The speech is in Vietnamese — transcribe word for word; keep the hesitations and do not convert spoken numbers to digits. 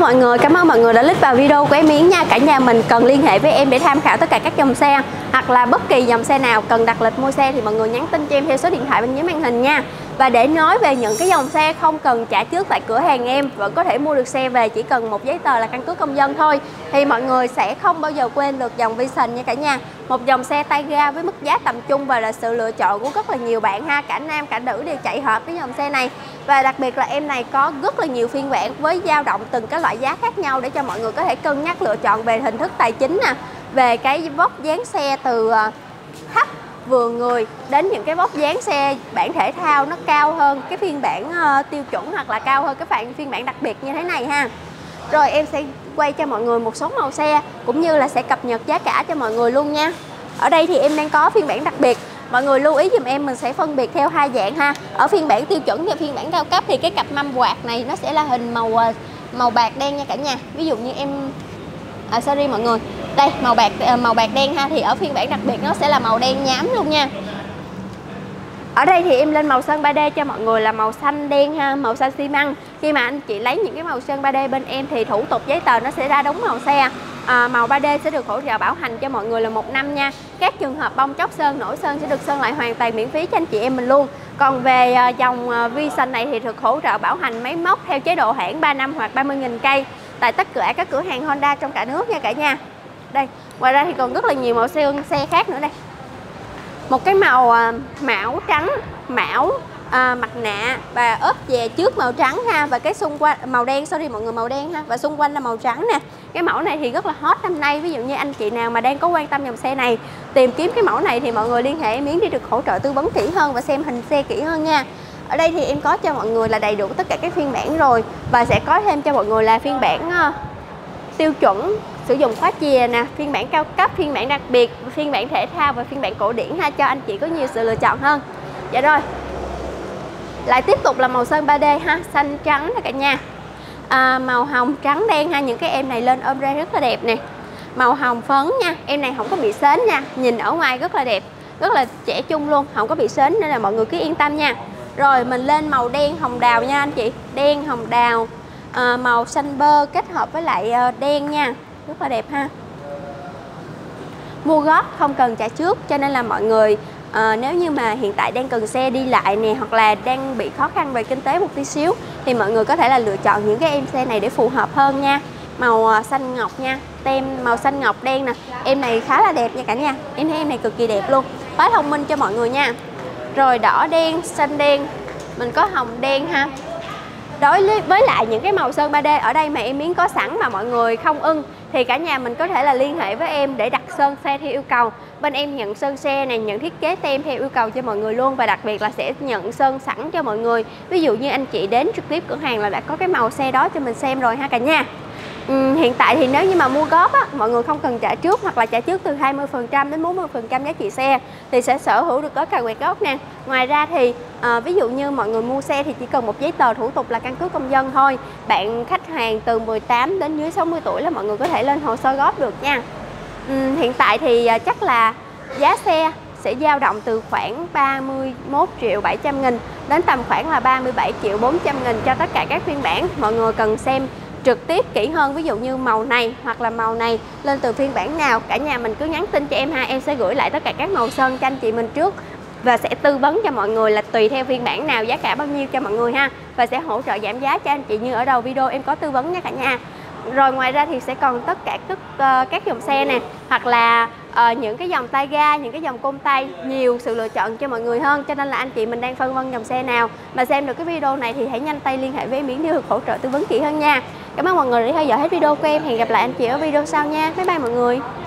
mọi người, cảm ơn mọi người đã click vào video của em Yến nha. Cả nhà mình cần liên hệ với em để tham khảo tất cả các dòng xe, hoặc là bất kỳ dòng xe nào cần đặt lịch mua xe thì mọi người nhắn tin cho em theo số điện thoại bên dưới màn hình nha. Và để nói về những cái dòng xe không cần trả trước tại cửa hàng em, vẫn có thể mua được xe về chỉ cần một giấy tờ là căn cước công dân thôi, thì mọi người sẽ không bao giờ quên được dòng Vision nha cả nhà. Một dòng xe tay ga với mức giá tầm trung và là sự lựa chọn của rất là nhiều bạn ha, cả nam cả nữ đều chạy hợp với dòng xe này. Và đặc biệt là em này có rất là nhiều phiên bản với dao động từng cái loại giá khác nhau để cho mọi người có thể cân nhắc lựa chọn về hình thức tài chính nè, về cái vóc dáng xe từ thấp vừa người đến những cái vóc dáng xe bản thể thao nó cao hơn cái phiên bản uh, tiêu chuẩn, hoặc là cao hơn cái phiên bản đặc biệt như thế này ha. Rồi em sẽ quay cho mọi người một số màu xe cũng như là sẽ cập nhật giá cả cho mọi người luôn nha. Ở đây thì em đang có phiên bản đặc biệt, mọi người lưu ý dùm em, mình sẽ phân biệt theo hai dạng ha. Ở phiên bản tiêu chuẩn và phiên bản cao cấp thì cái cặp mâm quạt này nó sẽ là hình màu màu bạc đen nha cả nhà. Ví dụ như em à, sorry mọi người, đây màu bạc màu bạc đen ha, thì ở phiên bản đặc biệt nó sẽ là màu đen nhám luôn nha. Ở đây thì em lên màu sơn ba D cho mọi người là màu xanh đen ha, màu xanh xi măng. Khi mà anh chị lấy những cái màu sơn ba D bên em thì thủ tục giấy tờ nó sẽ ra đúng màu xe. À, màu ba D sẽ được hỗ trợ bảo hành cho mọi người là một năm nha. Các trường hợp bong tróc sơn, nổi sơn sẽ được sơn lại hoàn toàn miễn phí cho anh chị em mình luôn. Còn về dòng Vision này thì được hỗ trợ bảo hành máy móc theo chế độ hãng ba năm hoặc ba mươi nghìn cây tại tất cả các cửa hàng Honda trong cả nước nha cả nhà. Đây, ngoài ra thì còn rất là nhiều màu xe, xe khác nữa đây. Một cái màu mão trắng, mão à, mặt nạ và ốp về trước màu trắng ha, và cái xung quanh màu đen, sorry mọi người, màu đen ha, và xung quanh là màu trắng nè. Cái mẫu này thì rất là hot năm nay, ví dụ như anh chị nào mà đang có quan tâm dòng xe này, tìm kiếm cái mẫu này thì mọi người liên hệ em Yến để được hỗ trợ tư vấn kỹ hơn và xem hình xe kỹ hơn nha. Ở đây thì em có cho mọi người là đầy đủ tất cả các phiên bản rồi, và sẽ có thêm cho mọi người là phiên bản uh, tiêu chuẩn sử dụng khóa chìa nè, phiên bản cao cấp, phiên bản đặc biệt, phiên bản thể thao và phiên bản cổ điển ha, cho anh chị có nhiều sự lựa chọn hơn. Dạ rồi, lại tiếp tục là màu sơn ba D ha, xanh trắng nè cả nhà, à, màu hồng trắng đen ha, những cái em này lên ôm ra rất là đẹp nè. Màu hồng phấn nha, em này không có bị sến nha, nhìn ở ngoài rất là đẹp, rất là trẻ trung luôn, không có bị sến nên là mọi người cứ yên tâm nha. Rồi mình lên màu đen hồng đào nha anh chị, đen hồng đào, à, màu xanh bơ kết hợp với lại đen nha, rất là đẹp ha. Mua góp không cần trả trước, cho nên là mọi người à, nếu như mà hiện tại đang cần xe đi lại nè, hoặc là đang bị khó khăn về kinh tế một tí xíu thì mọi người có thể là lựa chọn những cái em xe này để phù hợp hơn nha. Màu xanh ngọc nha, tem màu xanh ngọc đen nè, em này khá là đẹp nha cả nhà, em thấy em này cực kỳ đẹp luôn, quá thông minh cho mọi người nha. Rồi đỏ đen, xanh đen, mình có hồng đen ha. Đối với lại những cái màu sơn ba D ở đây mà em Yến có sẵn mà mọi người không ưng thì cả nhà mình có thể là liên hệ với em để đặt sơn xe theo yêu cầu. Bên em nhận sơn xe này, nhận thiết kế tem theo yêu cầu cho mọi người luôn, và đặc biệt là sẽ nhận sơn sẵn cho mọi người. Ví dụ như anh chị đến trực tiếp cửa hàng là đã có cái màu xe đó cho mình xem rồi ha cả nhà. Ừ, hiện tại thì nếu như mà mua góp á, mọi người không cần trả trước hoặc là trả trước từ hai mươi phần trăm đến bốn mươi phần trăm giá trị xe thì sẽ sở hữu được gói cà quẹt gốc nè. Ngoài ra thì à, ví dụ như mọi người mua xe thì chỉ cần một giấy tờ thủ tục là căn cước công dân thôi. Bạn khách hàng từ mười tám đến dưới sáu mươi tuổi là mọi người có thể lên hồ sơ góp được nha. Ừ, hiện tại thì à, chắc là giá xe sẽ dao động từ khoảng ba mươi mốt triệu bảy trăm nghìn đến tầm khoảng là ba mươi bảy triệu bốn trăm nghìn cho tất cả các phiên bản. Mọi người cần xem trực tiếp kỹ hơn, ví dụ như màu này hoặc là màu này lên từ phiên bản nào, cả nhà mình cứ nhắn tin cho em ha, em sẽ gửi lại tất cả các màu sơn cho anh chị mình trước và sẽ tư vấn cho mọi người là tùy theo phiên bản nào giá cả bao nhiêu cho mọi người ha, và sẽ hỗ trợ giảm giá cho anh chị như ở đầu video em có tư vấn nha cả nhà. Rồi ngoài ra thì sẽ còn tất cả các uh, các dòng xe nè, hoặc là uh, những cái dòng tay ga, những cái dòng côn tay, nhiều sự lựa chọn cho mọi người hơn, cho nên là anh chị mình đang phân vân dòng xe nào mà xem được cái video này thì hãy nhanh tay liên hệ với em Yến để được hỗ trợ tư vấn kỹ hơn nha. Cảm ơn mọi người đã theo dõi hết video của em, hẹn gặp lại anh chị ở video sau nha. Bye bye mọi người.